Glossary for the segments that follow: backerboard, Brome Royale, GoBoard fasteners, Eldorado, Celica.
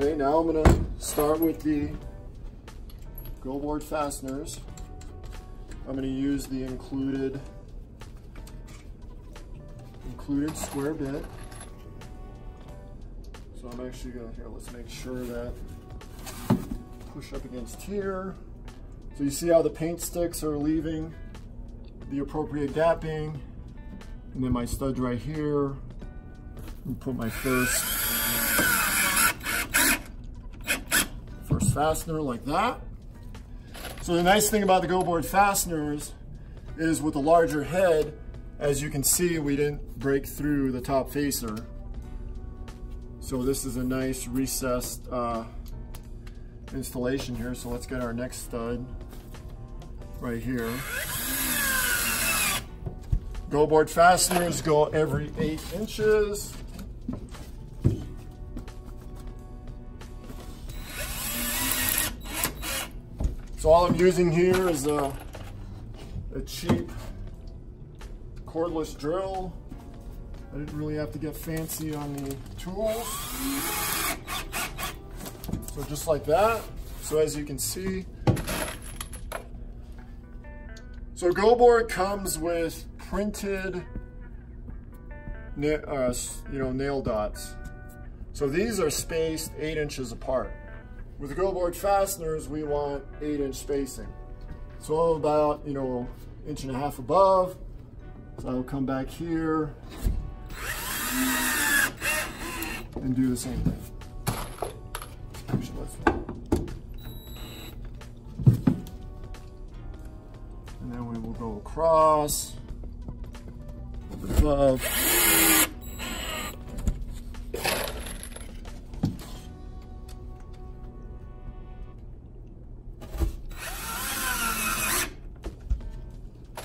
Okay, now I'm going to start with the GoBoard fasteners. I'm going to use the included square bit. So I'm actually going to, here, let's make sure that push up against here. So you see how the paint sticks are leaving the appropriate gapping. And then my stud right here, and put my first fastener like that. So the nice thing about the GoBoard fasteners is with the larger head, as you can see, we didn't break through the top facer. So this is a nice recessed installation here. So let's get our next stud right here. GoBoard fasteners go every 8 inches. So all I'm using here is a cheap cordless drill. I didn't really have to get fancy on the tools. So just like that. So as you can see, so GoBoard comes with printed nail dots. So these are spaced 8 inches apart. With the GoBoard fasteners, we want 8-inch spacing. So about, you know, 1.5 inches above. So I'll come back here and do the same thing. Actually, and then we will go across. Above.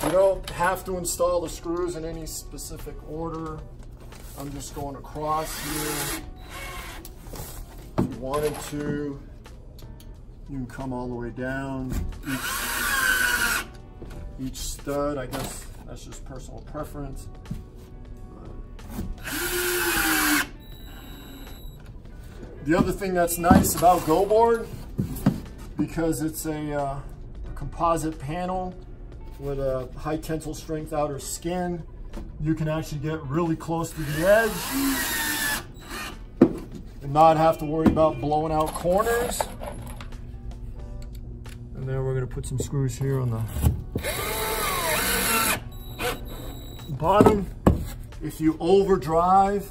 You don't have to install the screws in any specific order. I'm just going across here. If you wanted to, you can come all the way down. Each stud, I guess. That's just personal preference. The other thing that's nice about GoBoard, because it's a composite panel with a high tensile strength outer skin, you can actually get really close to the edge and not have to worry about blowing out corners. And then we're gonna put some screws here on the bottom. If you overdrive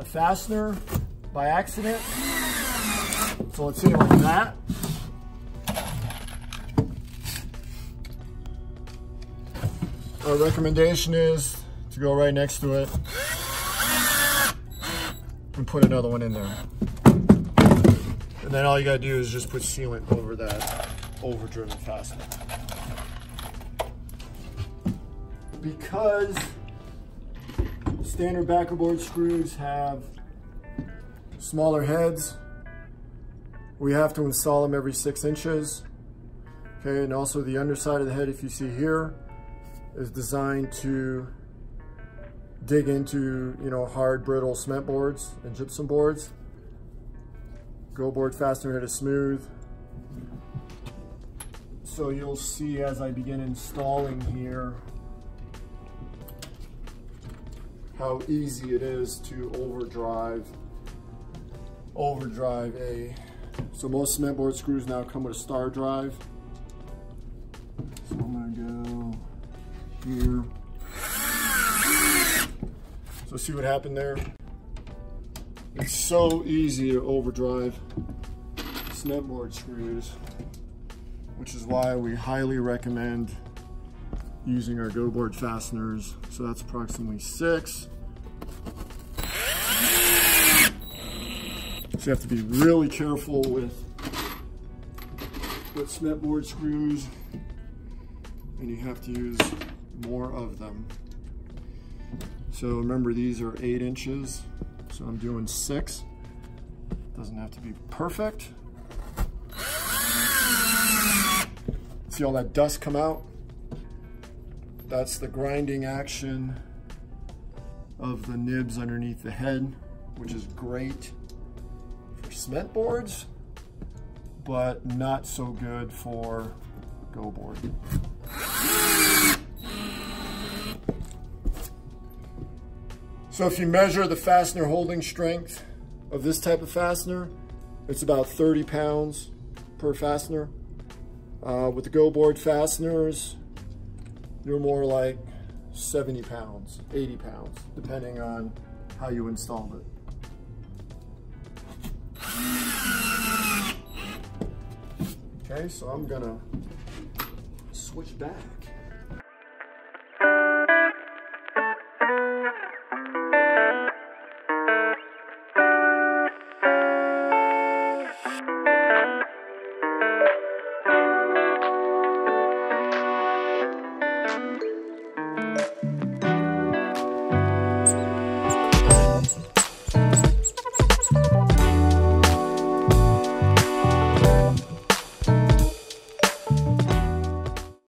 a fastener by accident, so let's see, like that, our recommendation is to go right next to it and put another one in there, and then all you gotta do is just put sealant over that overdriven fastener. Because standard backerboard screws have smaller heads, we have to install them every 6 inches. Okay, and also the underside of the head, if you see here, is designed to dig into, you know, hard, brittle cement boards and gypsum boards. GoBoard fastener head is smooth. So you'll see as I begin installing here, how easy it is to overdrive a. So most cement board screws now come with a star drive. So I'm gonna go here. So see what happened there? It's so easy to overdrive cement board screws, which is why we highly recommend using our GoBoard fasteners. So that's approximately 6. So you have to be really careful with cement board screws, and you have to use more of them. So remember, these are 8 inches, so I'm doing 6. Doesn't have to be perfect. See all that dust come out? That's the grinding action of the nibs underneath the head, which is great for cement boards, but not so good for GoBoard. So if you measure the fastener holding strength of this type of fastener, it's about 30 pounds per fastener. With the GoBoard fasteners, they're more like 70 pounds, 80 pounds, depending on how you installed it. Okay, so I'm gonna switch back.